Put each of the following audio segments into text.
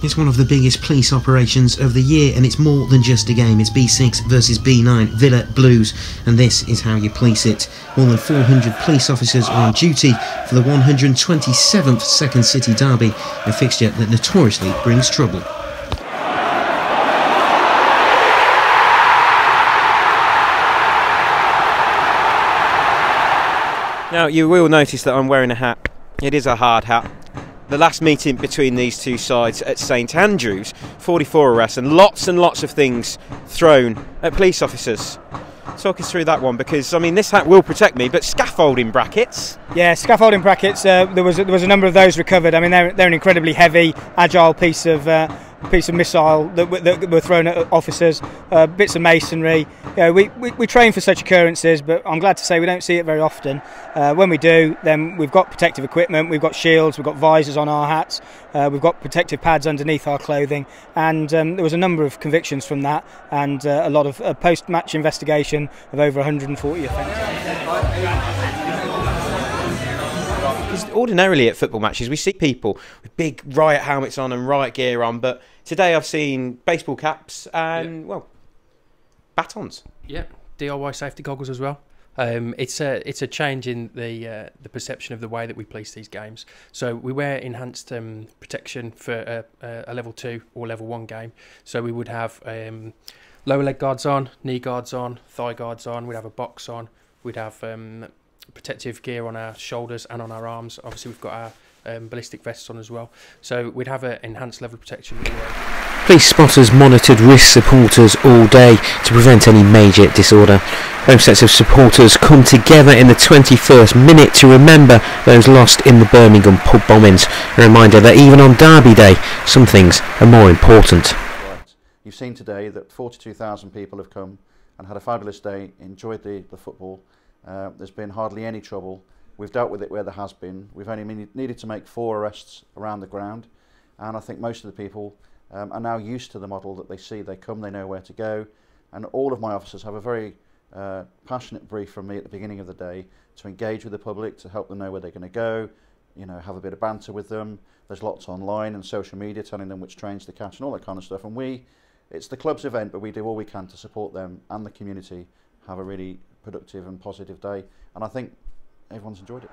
It's one of the biggest police operations of the year, and it's more than just a game. It's B6 versus B9, Villa Blues, and this is how you police it. More than 400 police officers are on duty for the 127th Second City Derby, a fixture that notoriously brings trouble. Now, you will notice that I'm wearing a hat. It is a hard hat. The last meeting between these two sides at St Andrews, 44 arrests and lots of things thrown at police officers. Talk us through that one, because I mean this hat will protect me, but scaffolding brackets. Yeah, scaffolding brackets. There was a number of those recovered. I mean they're an incredibly heavy, agile piece of missile that were thrown at officers. Bits of masonry. You know, we train for such occurrences, but I'm glad to say we don't see it very often. When we do, then we've got protective equipment, we've got shields, we've got visors on our hats, we've got protective pads underneath our clothing, and there was a number of convictions from that, and a lot of post-match investigation of over 140 offences. Ordinarily at football matches we see people with big riot helmets on and riot gear on, but today I've seen baseball caps and, well, batons. Yeah, DIY safety goggles as well. It's a change in the perception of the way that we police these games. So we wear enhanced protection for a level 2 or level 1 game. So we would have lower leg guards on, knee guards on, thigh guards on. We'd have a box on. We'd have protective gear on our shoulders and on our arms. Obviously, we've got our ballistic vests on as well. So we'd have an enhanced level of protection. Police spotters monitored risk supporters all day to prevent any major disorder. Home sets of supporters come together in the 21st minute to remember those lost in the Birmingham pub bombings. A reminder that even on Derby Day, some things are more important. Right. You've seen today that 42,000 people have come and had a fabulous day, enjoyed the football. There's been hardly any trouble. We've dealt with it where there has been. We've only needed to make 4 arrests around the ground, and I think most of the people are now used to the model that they see. They come, they know where to go, and all of my officers have a very passionate brief from me at the beginning of the day to engage with the public, to help them know where they're going to go, you know, have a bit of banter with them. There's lots online and social media telling them which trains to catch and all that kind of stuff, and it's the club's event, but we do all we can to support them and the community have a really productive and positive day, and I think everyone's enjoyed it.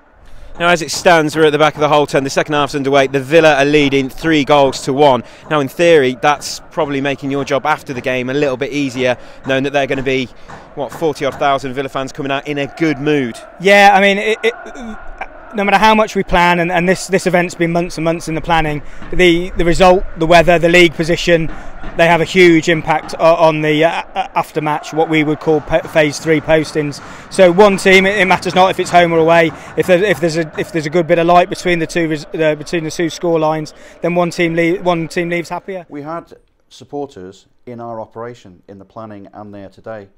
Now, as it stands, we're at the back of the whole 10. The second half's underway. The Villa are leading 3-1. Now, in theory, that's probably making your job after the game a little bit easier, knowing that they're going to be, what, 40-odd thousand Villa fans coming out in a good mood. Yeah, I mean, no matter how much we plan, and this event's been months and months in the planning, the result, the weather, the league position, they have a huge impact on the after-match, what we would call phase 3 postings. So one team, it matters not if it's home or away. If there's a good bit of light between the two score lines, then one team leaves happier. We had supporters in our operation, in the planning and there today.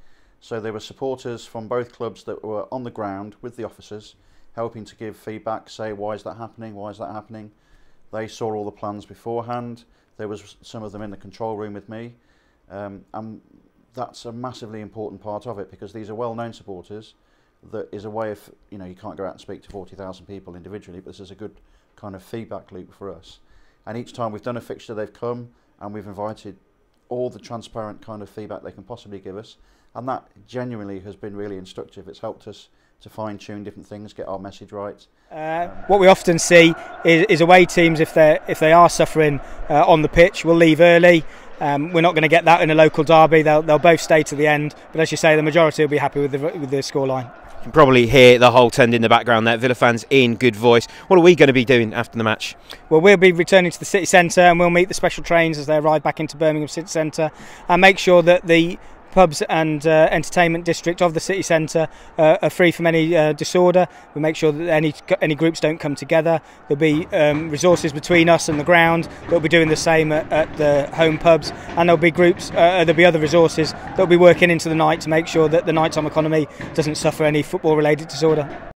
So there were supporters from both clubs that were on the ground with the officers, helping to give feedback, say, why is that happening, why is that happening. They saw all the plans beforehand. There was some of them in the control room with me. And that's a massively important part of it, because these are well-known supporters. That is a way of, you know, you can't go out and speak to 40,000 people individually, but this is a good kind of feedback loop for us. And each time we've done a fixture, they've come and we've invited all the transparent kind of feedback they can possibly give us. And that genuinely has been really instructive. It's helped us to fine-tune different things, get our message right. What we often see is away teams, if they are suffering on the pitch, will leave early. We're not going to get that in a local derby. They'll both stay to the end. But as you say, the majority will be happy with the scoreline. You can probably hear the whole tent in the background there. Villa fans in good voice. What are we going to be doing after the match? Well, we'll be returning to the city centre, and we'll meet the special trains as they arrive back into Birmingham city centre, and make sure that the pubs and entertainment district of the city centre are free from any disorder. We make sure that any groups don't come together. There'll be resources between us and the ground. They'll be doing the same at the home pubs, and there'll be other resources that'll be working into the night to make sure that the nighttime economy doesn't suffer any football related disorder.